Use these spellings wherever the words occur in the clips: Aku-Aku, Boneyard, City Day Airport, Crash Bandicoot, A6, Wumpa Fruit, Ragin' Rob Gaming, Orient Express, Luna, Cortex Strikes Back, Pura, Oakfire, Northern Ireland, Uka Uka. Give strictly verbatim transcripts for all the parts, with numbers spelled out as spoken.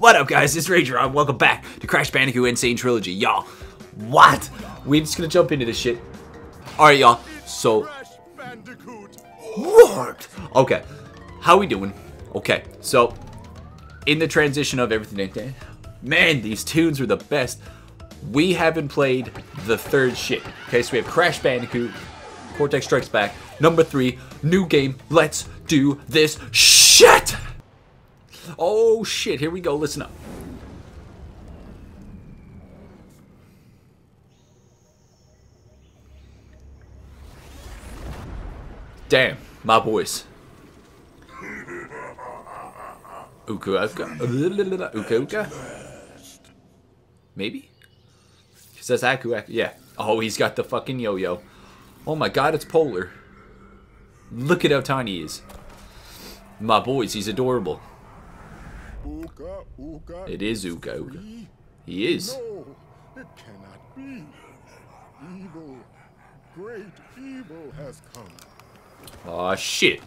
What up, guys? It's Ragin' Rob. Welcome back to Crash Bandicoot Insane Trilogy, y'all. What? We're just gonna jump into this shit. All right, y'all. So, Lord. Okay, how we doing? Okay, so in the transition of everything, man, these tunes are the best. We haven't played the third shit. Okay, so we have Crash Bandicoot, Cortex Strikes Back, number three, new game. Let's do this shit. Oh shit, here we go, listen up. Damn, my boys. Uka Uka. Uka Uka? Maybe? He says Aku-Aku, yeah. Oh, he's got the fucking yo-yo. Oh my god, it's polar. Look at how tiny he is. My boys, he's adorable. Uka, Uka, it is Uka Uka. He is. No, it cannot be. Evil, great evil has come. Aw, oh, shit.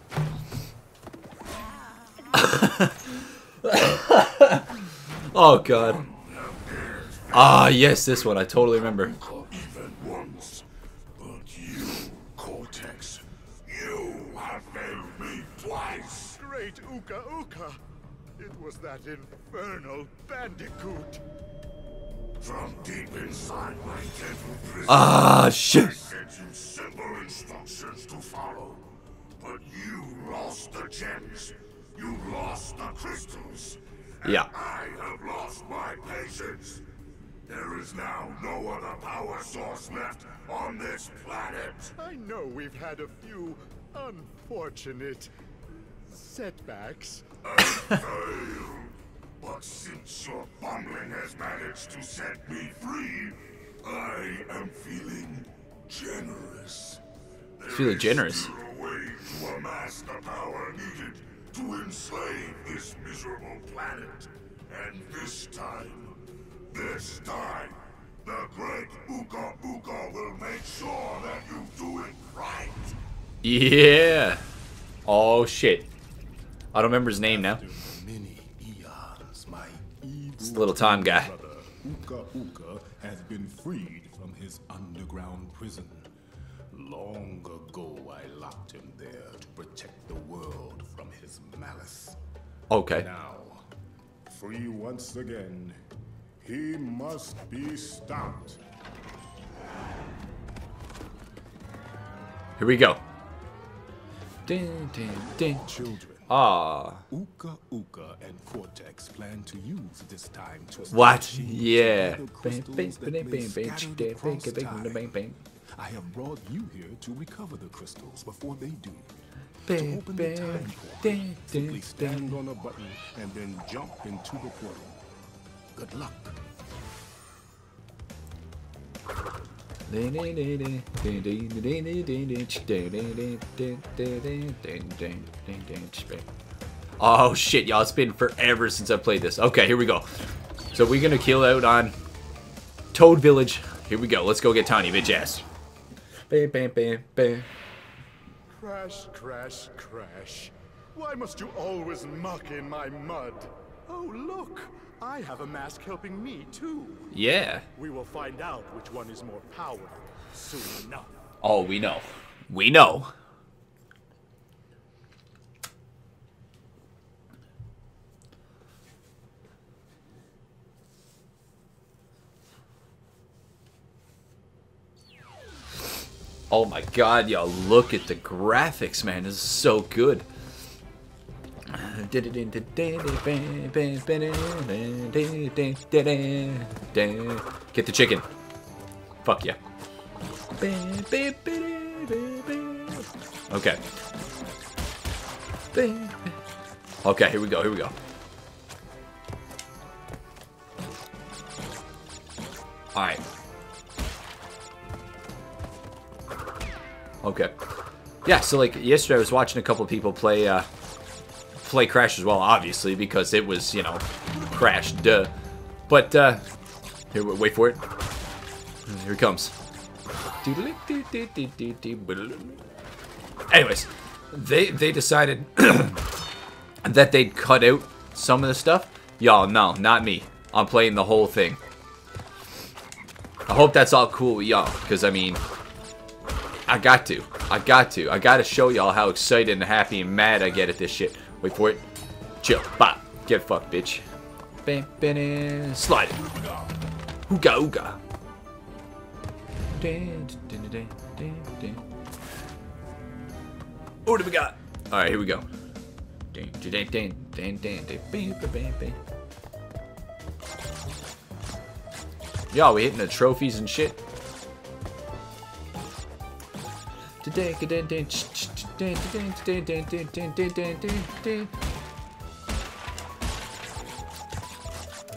Oh, God. Ah, yes, this one. I totally remember. Once, but you, Cortex, you have failed me twice. Great Uka Uka. It was that infernal bandicoot. From deep inside my temple prison, ah, shit. I sent you simple instructions to follow. But you lost the gems. You lost the crystals. And yeah. I have lost my patience. There is now no other power source left on this planet. I know we've had a few unfortunate setbacks. But since your bumbling has managed to set me free, I am feeling generous. There feeling generous. There is still a way to amass the power needed to enslave this miserable planet. And this time, this time, the great Uka Uka will make sure that you do it right. Yeah. Oh shit. I don't remember his name now. It's the little time guy. Uka Uka has been freed from his underground prison. Long ago, I locked him there to protect the world from his malice. Okay. Now, free once again, he must be stopped. Here we go. Ding, ding, ding. Children. Ah. Uka Uka and Cortex plan to use this time to what? Yeah. I have brought you here to recover the crystals before they do. To open the time portal, simply stand on a button and then jump into the portal. Good luck. Oh shit, y'all, it's been forever since I played this. Okay, here we go. So we're gonna kill out on Toad Village. Here we go, let's go get tiny bitch ass. Bam bam bam bam. Crash, crash, crash. Why must you always muck in my mud? Oh look, I have a mask helping me too. Yeah. We will find out which one is more powerful soon enough. Oh, we know. We know. Oh my god, y'all, look at the graphics, man. This is so good. Get the chicken. Fuck yeah. Okay. Okay, here we go, here we go. Alright. Okay. Yeah, so like yesterday I was watching a couple of people play uh play Crash as well, obviously, because it was, you know, Crash, duh. But, uh, here, wait for it. Here it comes. Anyways, they, they decided that they'd cut out some of the stuff Yo, no, not me. I'm playing the whole thing. I hope that's all cool with y'all, because, I mean, I got to. I got to. I got to show y'all how excited and happy and mad I get at this shit. Wait for it. Chill. Bop. Get fucked, bitch. Bam, bam, slide it. Uka Uka. What do we got? Alright, here we go. Yo, we hitting the trophies and shit.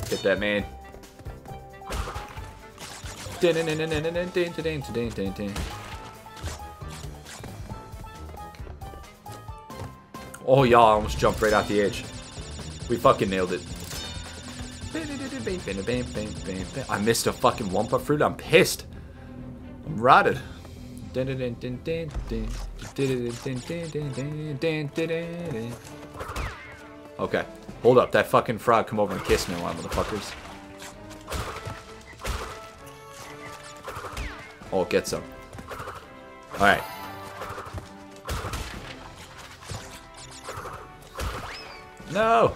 Get that, man. Oh, y'all almost jumped right off the edge. We fucking nailed it. I missed a fucking Wumpa Fruit. I'm pissed. I'm rotted. Okay. Hold up. That fucking frog come over and kiss me a lot, motherfuckers. Oh, get some. Alright. No!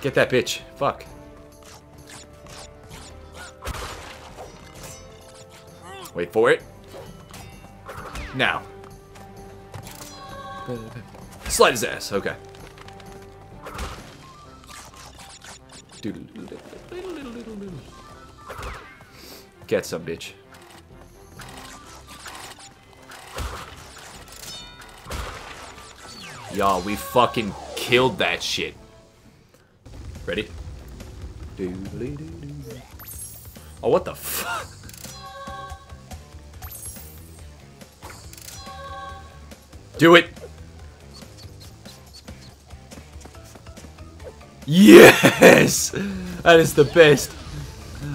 Get that bitch. Fuck. Wait for it. Now. Slide his ass. Okay. Get some, bitch. Y'all, we fucking killed that shit. Ready? Oh, what the fuck? Do it! Yes! That is the best.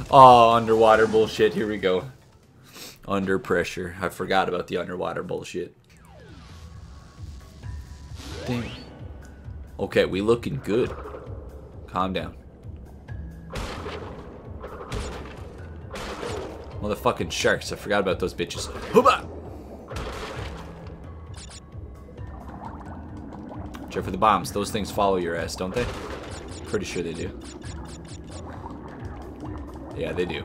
Oh, underwater bullshit. Here we go. Under pressure. I forgot about the underwater bullshit. Damn. Okay, we looking good. Calm down. Motherfucking sharks. I forgot about those bitches. Hooba! Check for the bombs. Those things follow your ass, don't they? Pretty sure they do. Yeah, they do.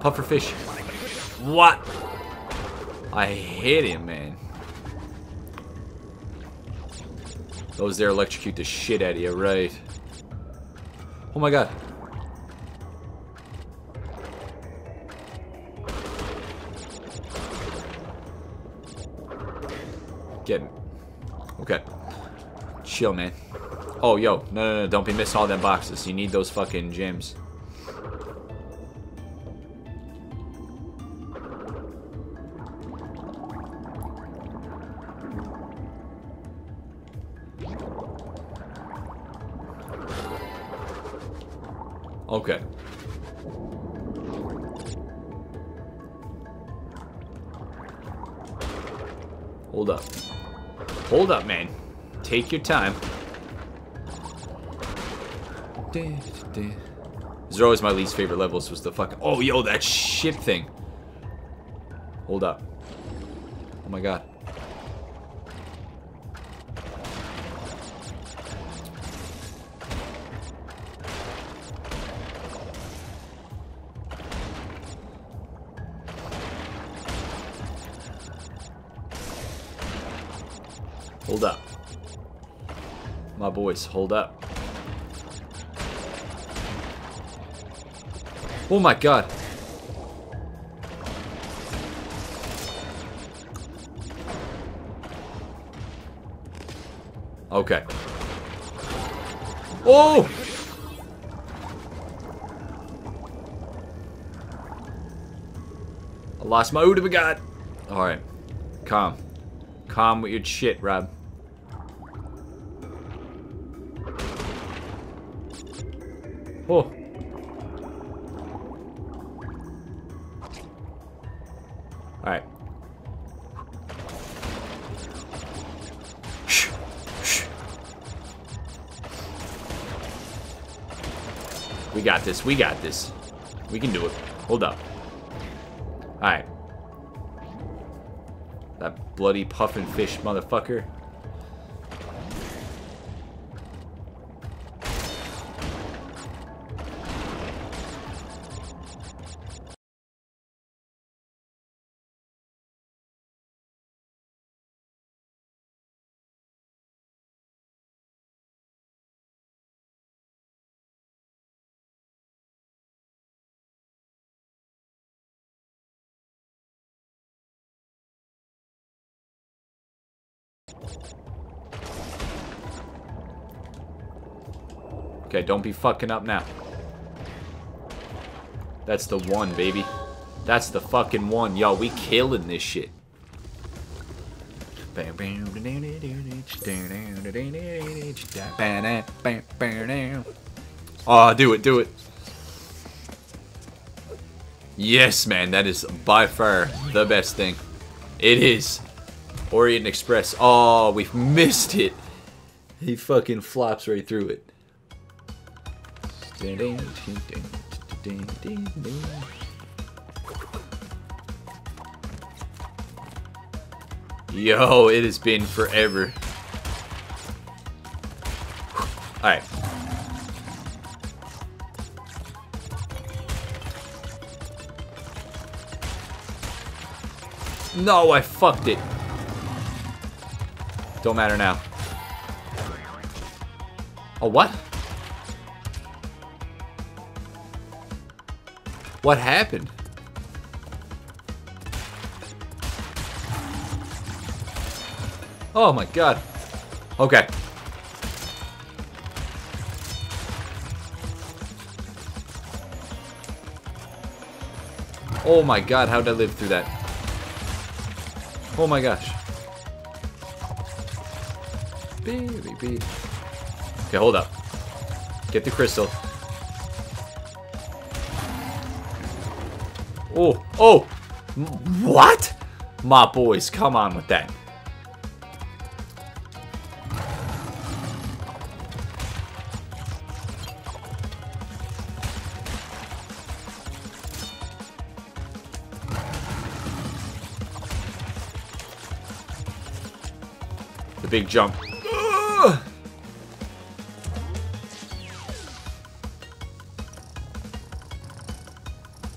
Pufferfish. What? I hit him, man. Those there electrocute the shit out of you, right? Oh my god. Get him. Okay. Chill, man. Oh, yo. No, no, no. Don't be missing all them boxes. You need those fucking gems. Okay. Hold up. Hold up, man. Take your time. These are always my least favorite levels, was the fucking... Oh, yo, that ship thing. Hold up. Oh, my God. Hold up. My boys, hold up. Oh my god. Okay. Oh! I lost my Uda God. Alright. Calm. Calm with your shit, Rob. Oh. Alright. We got this. We got this. We can do it. Hold up. Alright. That bloody puffin fish motherfucker. Okay, don't be fucking up now. That's the one, baby. That's the fucking one. Yo, we killing this shit. Oh, do it, do it. Yes, man, that is by far the best thing. It is. Orient Express. Oh, we've missed it. He fucking flops right through it. Yo, it has been forever. Alright. No, I fucked it. Don't matter now. Oh, what? What happened? Oh my god. Okay. Oh my god, how did I live through that? Oh my gosh. Okay, hold up. Get the crystal. Oh, oh! What? My boys, come on with that. The big jump. Ugh.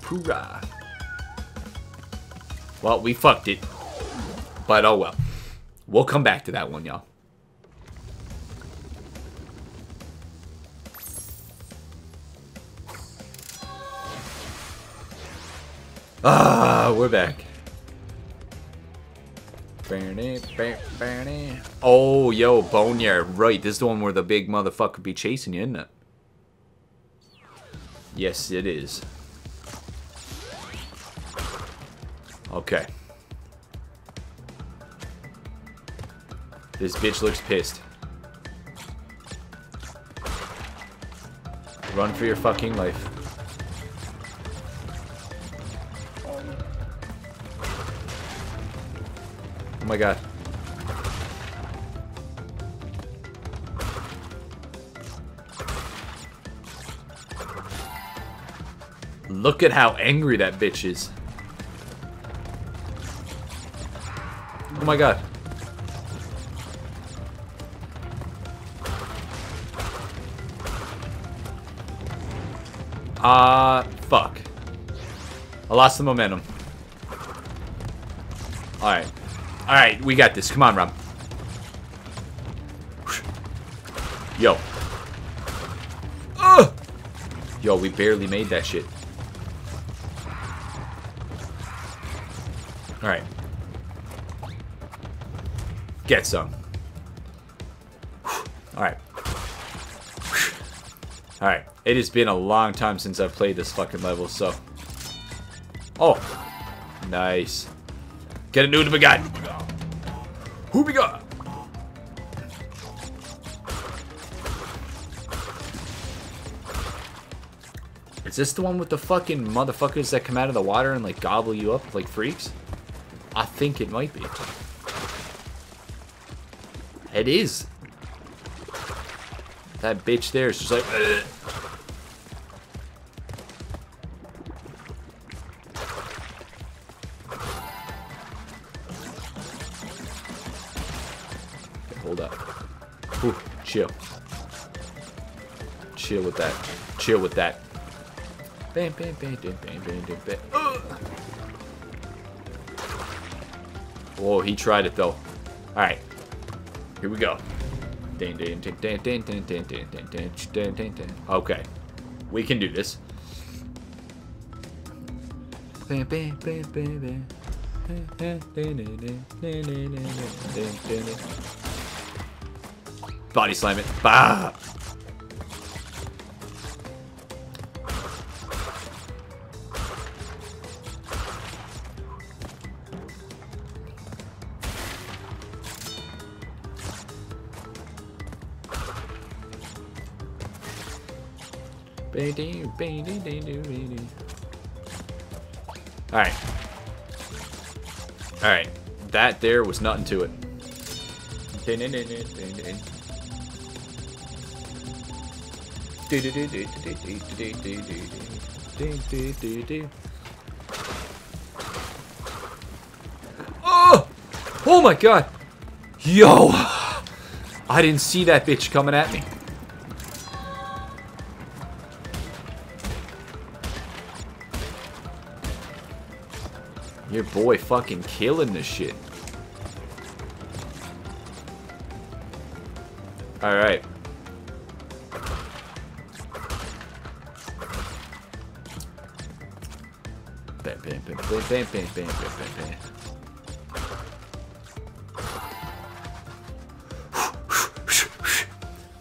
Pura. Well, we fucked it, but oh well. We'll come back to that one, y'all. Ah, we're back. Oh, yo, Boneyard. Right, this is the one where the big motherfucker be chasing you, isn't it? Yes, it is. Okay. This bitch looks pissed. Run for your fucking life. Oh my god. Look at how angry that bitch is. Oh my god. Ah, uh, fuck. I lost the momentum. Alright. Alright, we got this. Come on, Rob. Yo. Ugh! Yo, we barely made that shit. Alright. Get some. Alright. Alright. It has been a long time since I've played this fucking level, so. Oh. Nice. Get a new to be got. Who we got? Is this the one with the fucking motherfuckers that come out of the water and like gobble you up like freaks? I think it might be. It is. That bitch there is just like... Ugh. Ooh, chill. Chill with that. Chill with that. Bam, bam, bam, bam, bam, bam, bam, bam. Ugh. Oh, he tried it though. Alright. Here we go. Okay. We can do this. Body slam it. Bah! Alright. Alright. That there was nothing to it. Oh! Oh my god! Yo! I didn't see that bitch coming at me. Your boy fucking killing this shit. Alright. Bam, bam, bam, bam, bam, bam, bam, bam, bam.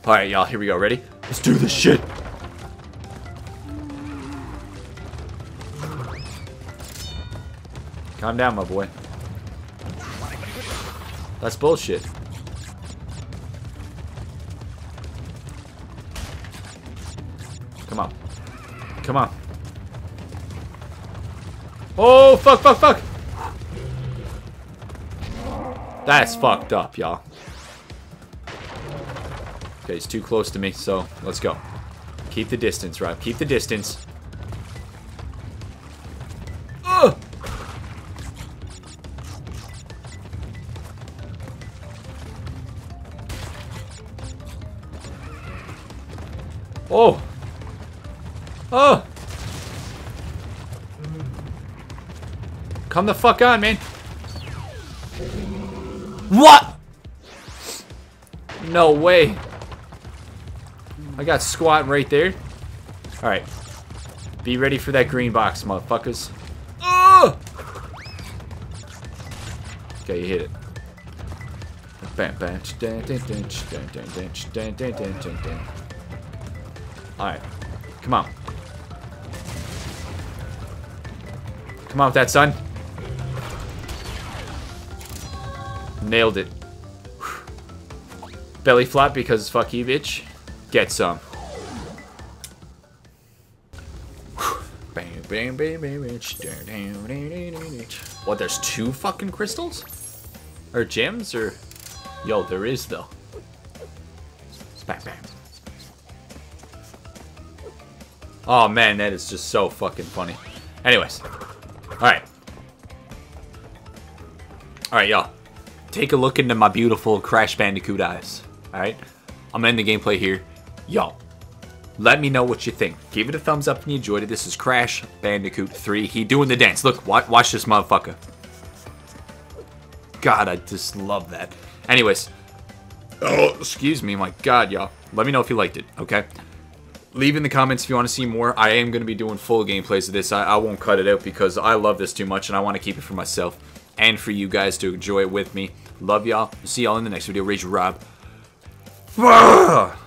Alright, y'all, here we go. Ready? Let's do this shit. Calm down, my boy. That's bullshit. Come on. Come on. Oh, fuck, fuck, fuck! That's fucked up, y'all. Okay, he's too close to me, so let's go. Keep the distance, Rob. Keep the distance. Oh! Oh! Come the fuck on, man! What?! No way! I got squat right there. Alright. Be ready for that green box, motherfuckers. Oh! Okay, you hit it. Bam, bam, dan, dan, dan, dan, dan, dan, dan, dan, dan. Alright. Come on. Come on with that, son. Nailed it. Whew. Belly flop because fuck you, bitch. Get some. Bam, bam, bam, bam, what, there's two fucking crystals? Or gems? Or. Yo, there is, though. Bam, bam. Oh man, that is just so fucking funny. Anyways. Alright. Alright, y'all. Take a look into my beautiful Crash Bandicoot eyes. Alright? I'm gonna end the gameplay here. Y'all, let me know what you think. Give it a thumbs up if you enjoyed it. This is Crash Bandicoot three. He doing the dance. Look, watch, watch this motherfucker. God, I just love that. Anyways. Oh, excuse me. My god, y'all. Let me know if you liked it, okay? Leave in the comments if you want to see more. I am going to be doing full gameplays of this. I, I won't cut it out because I love this too much and I want to keep it for myself and for you guys to enjoy it with me. Love y'all. See y'all in the next video. Ragin' Rob.